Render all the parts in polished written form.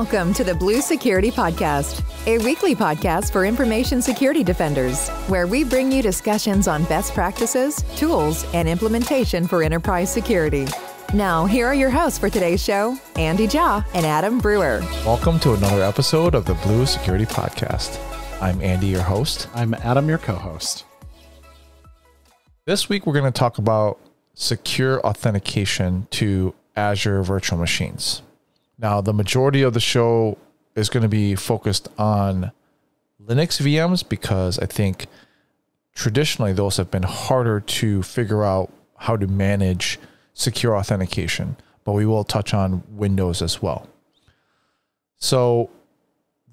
Welcome to the Blue Security Podcast, a weekly podcast for information security defenders, where we bring you discussions on best practices, tools, and implementation for enterprise security. Now, here are your hosts for today's show, Andy Jaw and Adam Brewer. Welcome to another episode of the Blue Security Podcast. I'm Andy, your host. I'm Adam, your co-host. This week, we're going to talk about secure authentication to Azure virtual machines. Now, the majority of the show is going to be focused on Linux VMs because I think traditionally those have been harder to figure out how to manage secure authentication, but we will touch on Windows as well. So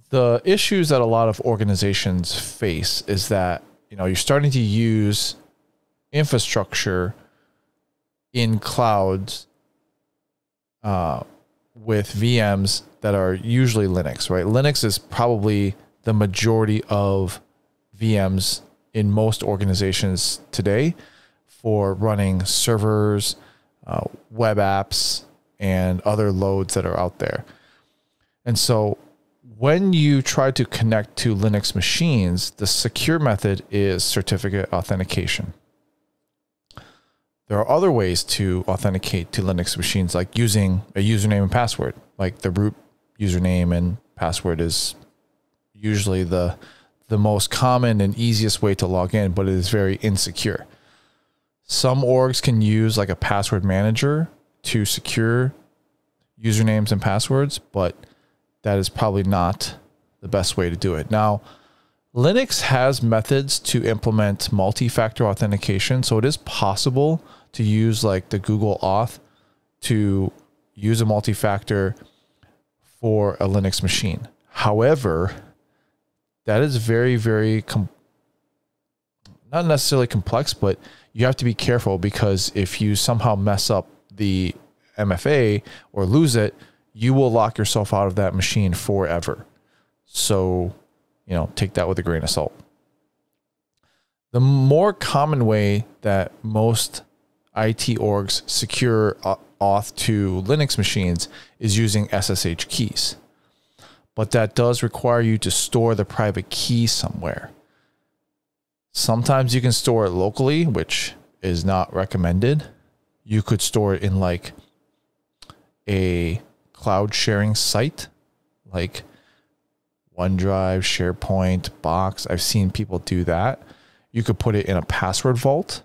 the issues that a lot of organizations face is that, you're starting to use infrastructure in clouds, with VMs that are usually Linux, right? Linux is probably the majority of VMs in most organizations today for running servers, web apps, and other loads that are out there. And so when you try to connect to Linux machines, the secure method is certificate authentication. There are other ways to authenticate to Linux machines, like using a username and password. Like the root username and password is usually the most common and easiest way to log in, but it is very insecure. Some orgs can use like a password manager to secure usernames and passwords, but that is probably not the best way to do it. Now, Linux has methods to implement multi-factor authentication, so it is possible to use like the Google Auth to use a multi-factor for a Linux machine. However, that is very, very not necessarily complex, but you have to be careful because if you somehow mess up the MFA or lose it, you will lock yourself out of that machine forever. So take that with a grain of salt. The more common way that most IT orgs secure auth to Linux machines is using SSH keys. But that does require you to store the private key somewhere. Sometimes you can store it locally, which is not recommended. You could store it in like a cloud sharing site, like OneDrive, SharePoint, Box. I've seen people do that. You could put it in a password vault.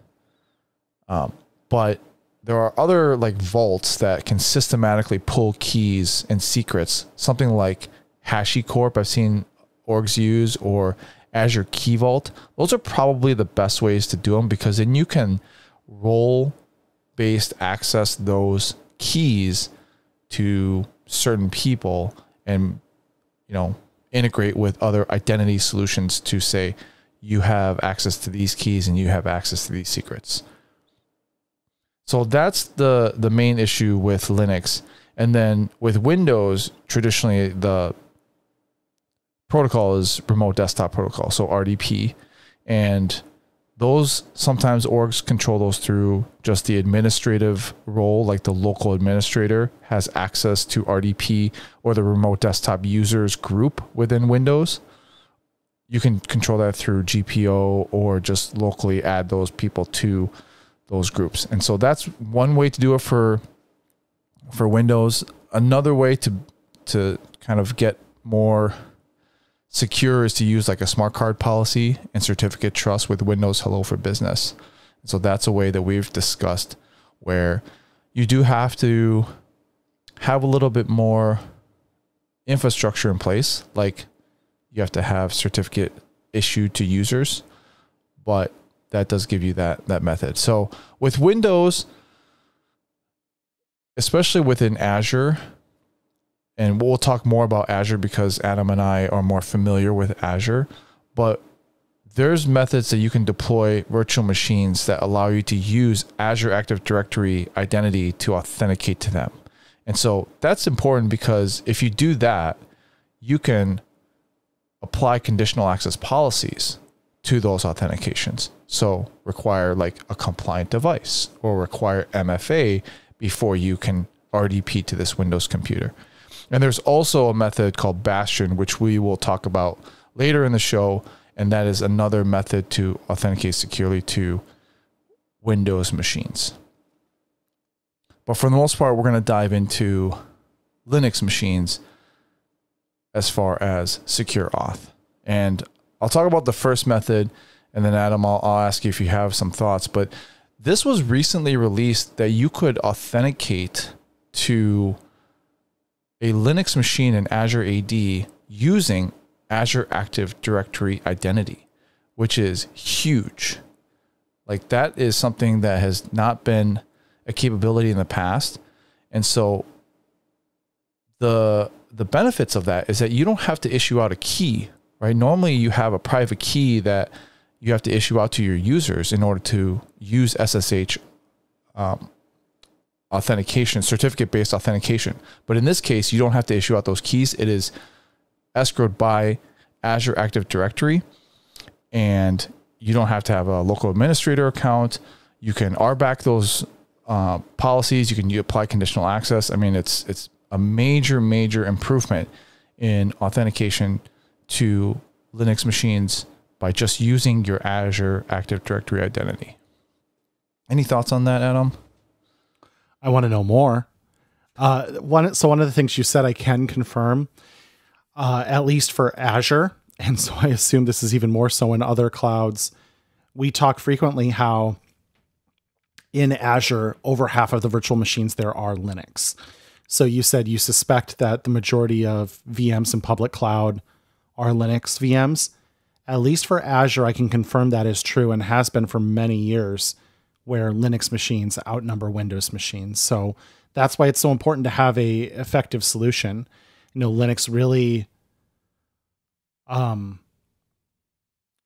But there are other like vaults that can systematically pull keys and secrets, something like HashiCorp I've seen orgs use, or Azure Key Vault. Those are probably the best ways to do them because then you can role-based access those keys to certain people and, integrate with other identity solutions to say, you have access to these keys and you have access to these secrets. So that's the main issue with Linux. And then with Windows, traditionally the protocol is remote desktop protocol, so RDP. And those sometimes orgs control those through just the administrative role, like the local administrator has access to RDP or the remote desktop users group within Windows. You can control that through GPO or just locally add those people to those groups. And so that's one way to do it for Windows. Another way to kind of get more secure is to use like a smart card policy and certificate trust with Windows Hello for Business. So that's a way that we've discussed where you do have to have a little bit more infrastructure in place. Like you have to have certificate issued to users, but that does give you that method. So with Windows, especially within Azure, and we'll talk more about Azure because Adam and I are more familiar with Azure, but there's methods that you can deploy virtual machines that allow you to use Azure Active Directory identity to authenticate to them. And so that's important because if you do that, you can apply conditional access policies to those authentications. So require like a compliant device or require MFA before you can RDP to this Windows computer. And there's also a method called Bastion, which we will talk about later in the show. And that is another method to authenticate securely to Windows machines. But for the most part, we're going to dive into Linux machines as far as secure auth. And I'll talk about the first method, and then Adam, I'll ask you if you have some thoughts. But this was recently released that you could authenticate to a Linux machine in Azure AD using Azure Active Directory Identity, which is huge. Like, that is something that has not been a capability in the past. And so the benefits of that is that you don't have to issue out a key, right? Normally you have a private key that you have to issue out to your users in order to use SSH authentication, certificate-based authentication. But in this case, you don't have to issue out those keys. It is escrowed by Azure Active Directory, and you don't have to have a local administrator account. You can RBAC those policies. You can apply conditional access. I mean, it's a major, major improvement in authentication to Linux machines by just using your Azure Active Directory identity. Any thoughts on that, Adam? I want to know more. One of the things you said, I can confirm, at least for Azure, and so I assume this is even more so in other clouds, we talk frequently how in Azure, over half of the virtual machines there are Linux. So you said you suspect that the majority of VMs in public cloud are Linux VMs. At least for Azure, I can confirm that is true and has been for many years, where Linux machines outnumber Windows machines. So that's why it's so important to have a effective solution. You know, Linux really,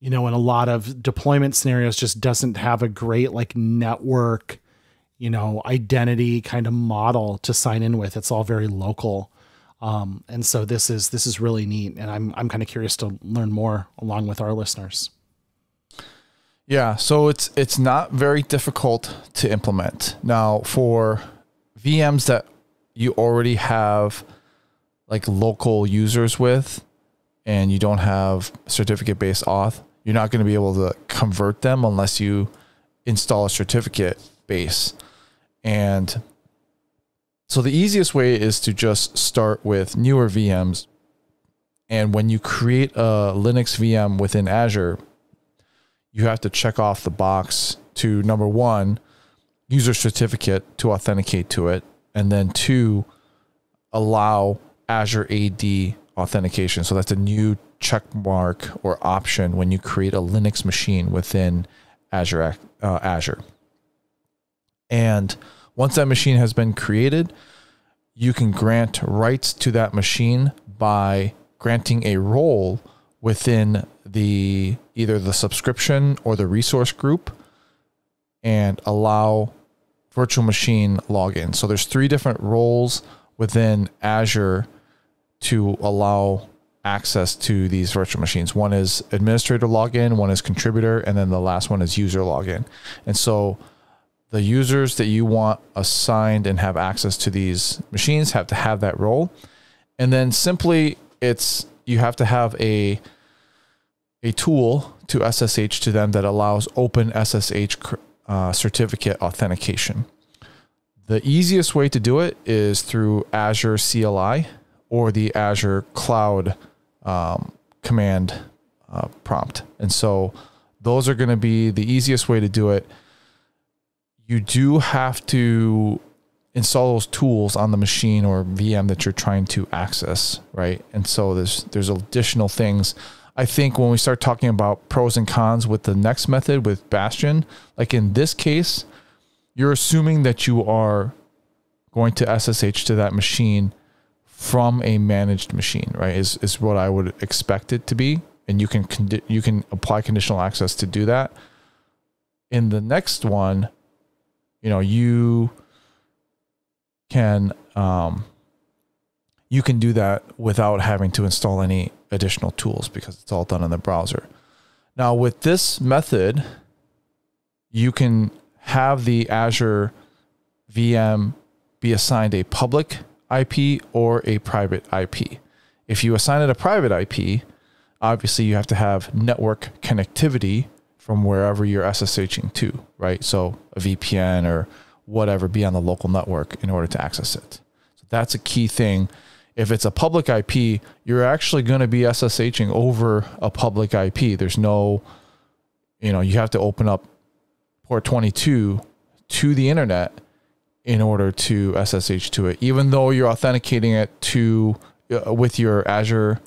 you know, in a lot of deployment scenarios just doesn't have a great like network, you know, identity kind of model to sign in with. It's all very local. And so this is really neat. And I'm kind of curious to learn more along with our listeners. Yeah. So it's not very difficult to implement. Now, for VMs that you already have like local users with, and you don't have certificate-based auth, you're not going to be able to convert them unless you install a certificate base. And so the easiest way is to just start with newer VMs. And when you create a Linux VM within Azure, you have to check off the box to, number one, user certificate to authenticate to it, and then two, allow Azure AD authentication. So that's a new check mark or option when you create a Linux machine within Azure. And once that machine has been created, you can grant rights to that machine by granting a role within the either the subscription or the resource group, and allow virtual machine login. So there's three different roles within Azure to allow access to these virtual machines. One is administrator login, one is contributor, and then the last one is user login. And so the users that you want assigned and have access to these machines have to have that role. And then simply you have to have a tool to SSH to them that allows open SSH certificate authentication. The easiest way to do it is through Azure CLI or the Azure Cloud command prompt. And so those are going to be the easiest way to do it. You do have to install those tools on the machine or VM that you're trying to access, right? And so there's additional things. I think when we start talking about pros and cons with the next method with Bastion, like in this case, you're assuming that you are going to SSH to that machine from a managed machine, right? Is what I would expect it to be. And you can apply conditional access to do that. In the next one, you know, you can do that without having to install any additional tools because it's all done in the browser. Now with this method, you can have the Azure VM be assigned a public IP or a private IP. If you assign it a private IP, obviously you have to have network connectivity from wherever you're SSHing to, right? So a VPN or whatever, be on the local network in order to access it. So that's a key thing. If it's a public IP, you're actually going to be SSHing over a public IP. There's no, you know, you have to open up port 22 to the internet in order to SSH to it, even though you're authenticating it to with your Azure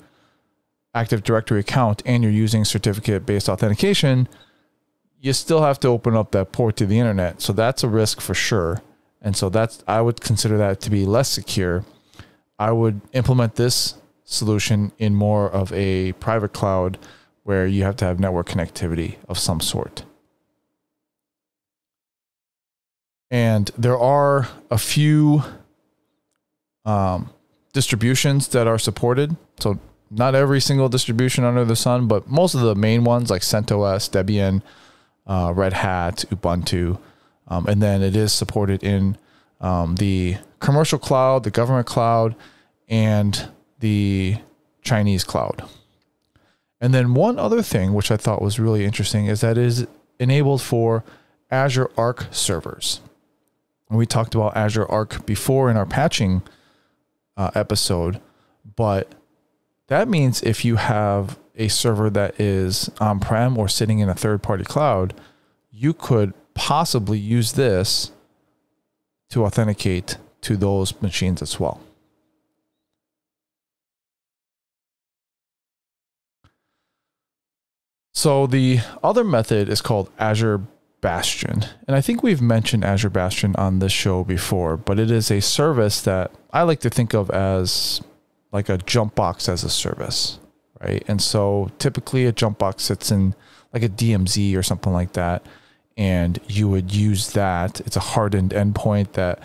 Active Directory account and you're using certificate-based authentication, you still have to open up that port to the internet. So that's a risk for sure. And so that's, I would consider that to be less secure. I would implement this solution in more of a private cloud where you have to have network connectivity of some sort. And there are a few distributions that are supported. So not every single distribution under the sun, but most of the main ones like CentOS, Debian, Red Hat, Ubuntu. And then it is supported in the commercial cloud, the government cloud, and the Chinese cloud. And then one other thing, which I thought was really interesting, is that it is enabled for Azure Arc servers. And we talked about Azure Arc before in our patching episode, but that means if you have a server that is on-prem or sitting in a third-party cloud, you could possibly use this to authenticate to those machines as well. So the other method is called Azure Bastion. And I think we've mentioned Azure Bastion on this show before, but it is a service that I like to think of as like a jump box as a service, right? And so typically a jump box sits in like a DMZ or something like that, and you would use that. It's a hardened endpoint that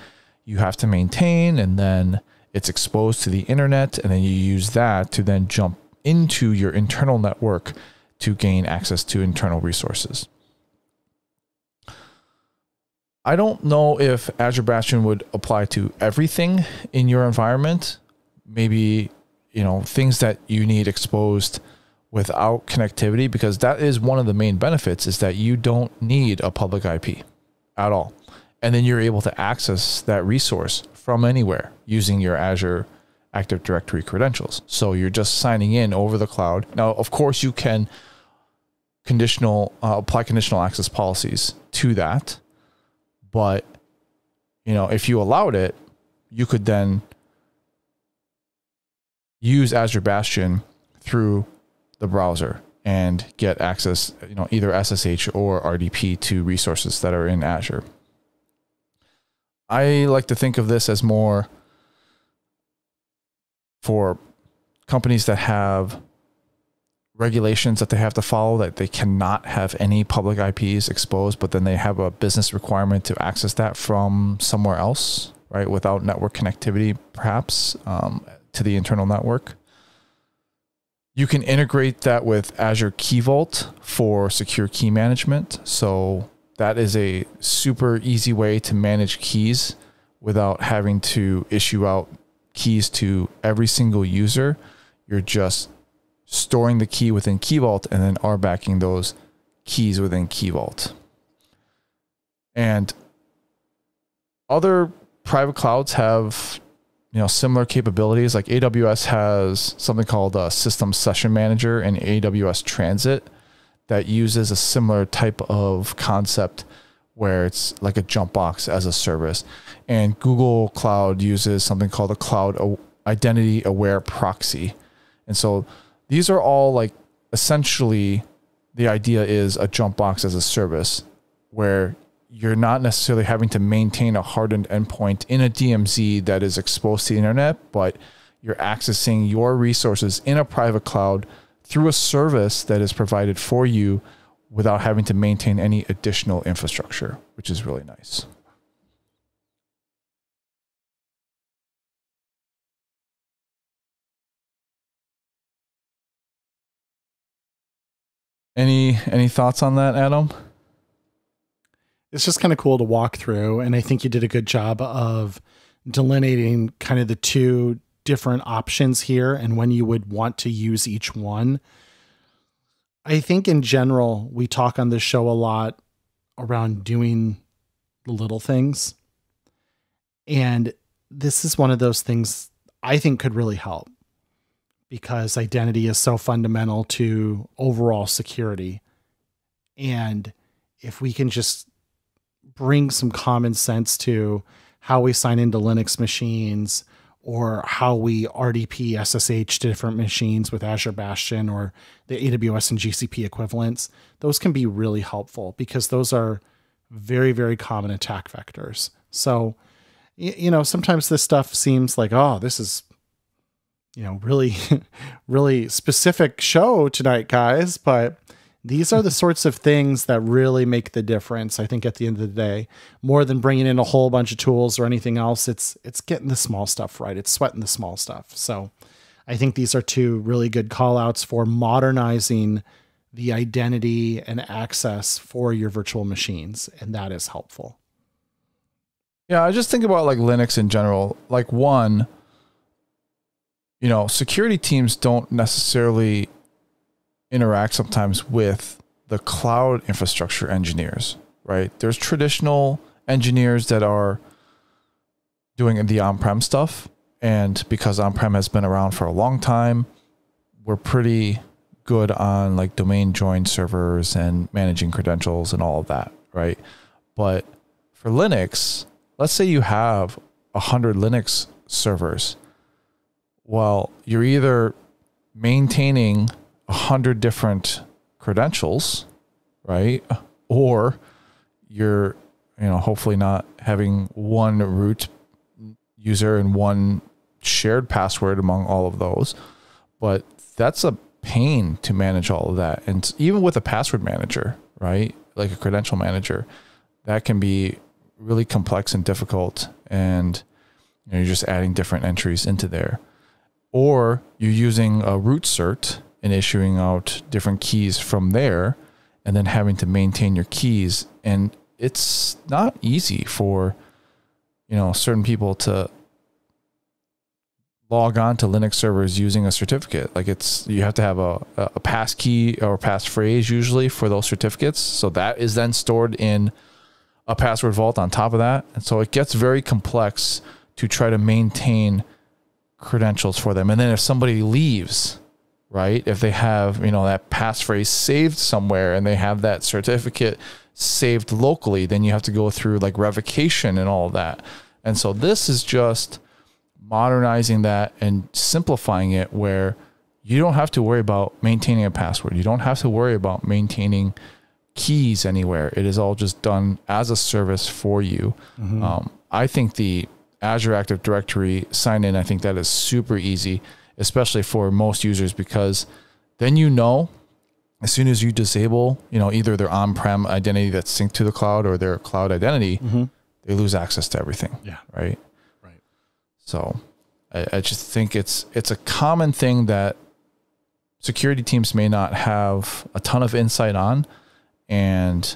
you have to maintain, and then it's exposed to the internet, and then you use that to then jump into your internal network to gain access to internal resources. I don't know if Azure Bastion would apply to everything in your environment. Maybe, you know, things that you need exposed without connectivity, because that is one of the main benefits, is that you don't need a public IP at all. And then you're able to access that resource from anywhere using your Azure Active Directory credentials. So you're just signing in over the cloud. Now, of course, you can apply conditional access policies to that. But, you know, if you allowed it, you could then use Azure Bastion through the browser and get access, you know, either SSH or RDP to resources that are in Azure. I like to think of this as more for companies that have regulations that they have to follow, that they cannot have any public IPs exposed, but then they have a business requirement to access that from somewhere else, right? Without network connectivity, perhaps, to the internal network. You can integrate that with Azure Key Vault for secure key management. So that is a super easy way to manage keys without having to issue out keys to every single user. You're just storing the key within Key Vault and then RBACing those keys within Key Vault. And other private clouds have, you know, similar capabilities. Like AWS has something called a System Session Manager and AWS Transit that uses a similar type of concept where it's like a jump box as a service. And Google Cloud uses something called a Cloud Identity-Aware Proxy. And so these are all, like, essentially the idea is a jump box as a service where you're not necessarily having to maintain a hardened endpoint in a DMZ that is exposed to the internet, but you're accessing your resources in a private cloud through a service that is provided for you without having to maintain any additional infrastructure, which is really nice. Any thoughts on that, Adam? It's just kind of cool to walk through, and I think you did a good job of delineating kind of the two different options here and when you would want to use each one. I think in general, we talk on this show a lot around doing the little things. And this is one of those things I think could really help, because identity is so fundamental to overall security. And if we can just bring some common sense to how we sign into Linux machines, or how we RDP SSH to different machines with Azure Bastion or the AWS and GCP equivalents, those can be really helpful, because those are very, very common attack vectors. So, you know, sometimes this stuff seems like, oh, this is, you know, really, really specific show tonight, guys. But these are the sorts of things that really make the difference, I think, at the end of the day. More than bringing in a whole bunch of tools or anything else, it's getting the small stuff right. It's sweating the small stuff. So I think these are two really good call-outs for modernizing the identity and access for your virtual machines, and that is helpful. Yeah, I just think about like Linux in general. Like, one, you know, security teams don't necessarily interact sometimes with the cloud infrastructure engineers, right? There's traditional engineers that are doing the on-prem stuff. And because on-prem has been around for a long time, we're pretty good on like domain joined servers and managing credentials and all of that, right? But for Linux, let's say you have 100 Linux servers. Well, you're either maintaining 100 different credentials, right? Or you're, you know, hopefully not having one root user and one shared password among all of those. But that's a pain to manage all of that. And even with a password manager, right? Like a credential manager, that can be really complex and difficult. And you know, you're just adding different entries into there. Or you're using a root cert and issuing out different keys from there, and then having to maintain your keys. And it's not easy for, you know, certain people to log on to Linux servers using a certificate. Like, it's, you have to have a pass key or pass phrase usually for those certificates. So that is then stored in a password vault on top of that. And so it gets very complex to try to maintain credentials for them. And then if somebody leaves, right, if they have, you know, that passphrase saved somewhere and they have that certificate saved locally, then you have to go through like revocation and all of that. And so this is just modernizing that and simplifying it, where you don't have to worry about maintaining a password. You don't have to worry about maintaining keys anywhere. It is all just done as a service for you. Mm-hmm. I think the Azure Active Directory sign in, I think that is super easy, especially for most users, because then, you know, as soon as you disable, you know, either their on-prem identity that's synced to the cloud or their cloud identity, mm-hmm, they lose access to everything. Yeah. Right. Right. So I just think it's a common thing that security teams may not have a ton of insight on. And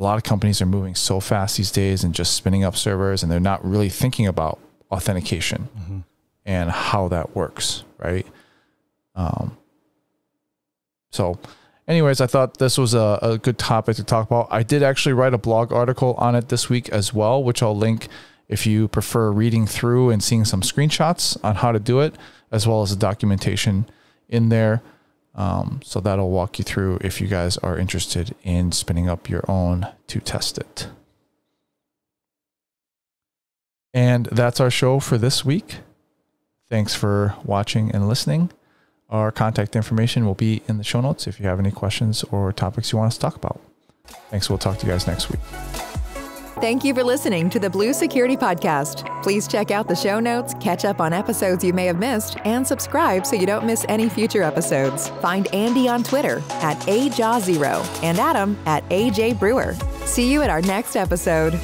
a lot of companies are moving so fast these days and just spinning up servers, and they're not really thinking about authentication. Mm-hmm. And how that works, right? So anyways, I thought this was a good topic to talk about. I did actually write a blog article on it this week as well, which I'll link if you prefer reading through and seeing some screenshots on how to do it, as well as the documentation in there. So that'll walk you through if you guys are interested in spinning up your own to test it. And that's our show for this week. Thanks for watching and listening. Our contact information will be in the show notes if you have any questions or topics you want us to talk about. Thanks. We'll talk to you guys next week. Thank you for listening to the Blue Security Podcast. Please check out the show notes, catch up on episodes you may have missed, and subscribe so you don't miss any future episodes. Find Andy on Twitter at AJaw0 and Adam at AJ Brewer. See you at our next episode.